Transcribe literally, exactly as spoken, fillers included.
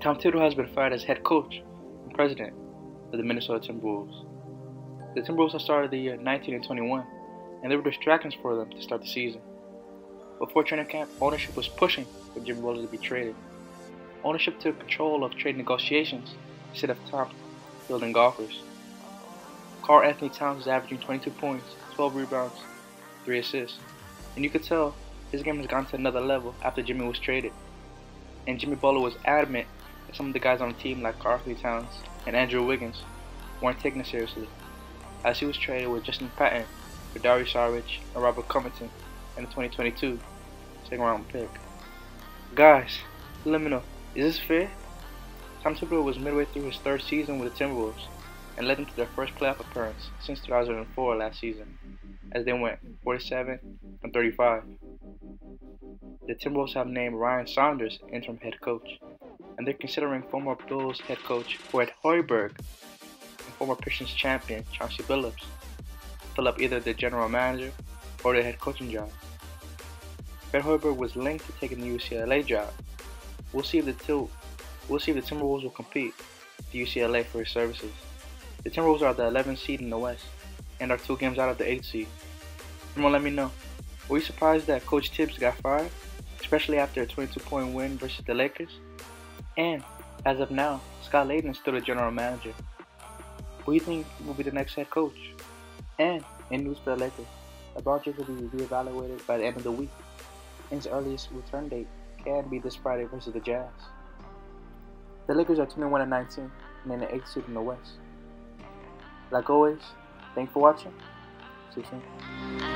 Tom Thibodeau has been fired as head coach and president of the Minnesota Timberwolves. The Timberwolves have started the year nineteen and twenty-one, and there were distractions for them to start the season. Before training camp, ownership was pushing for Jimmy Butler to be traded. Ownership took control of trade negotiations instead of top building golfers. Karl-Anthony Towns is averaging twenty-two points, twelve rebounds, three assists, and you could tell his game has gone to another level after Jimmy was traded. And Jimmy Butler was adamant that some of the guys on the team, like Karl-Anthony Towns and Andrew Wiggins, weren't taken seriously, as he was traded with Justin Patton for Darius Sarvich and Robert Covington in the twenty twenty-two second round pick. Guys, let me know, is this fair? Tom Thibodeau was midway through his third season with the Timberwolves and led them to their first playoff appearance since two thousand four last season, as they went forty-seven and thirty-five. The Timberwolves have named Ryan Saunders interim head coach, and they're considering former Bulls head coach Fred Hoiberg and former Pistons champion Chauncey Billups to fill up either the general manager or the head coaching job. Fred Hoiberg was linked to taking the U C L A job. We'll see if the two, we'll see if the Timberwolves will compete with U C L A for his services. The Timberwolves are the eleventh seed in the West and are two games out of the eighth seed. Someone let me know, were you surprised that Coach Tibbs got fired, especially after a twenty-two point win versus the Lakers? And as of now, Scott Layden is still the general manager. Who do you think will be the next head coach? And in news for the Lakers, LeBron James will be reevaluated by the end of the week, and his earliest return date can be this Friday versus the Jazz. The Lakers are twenty-one and nineteen and in the eighth seed in the West. Like always, thanks for watching. See you soon.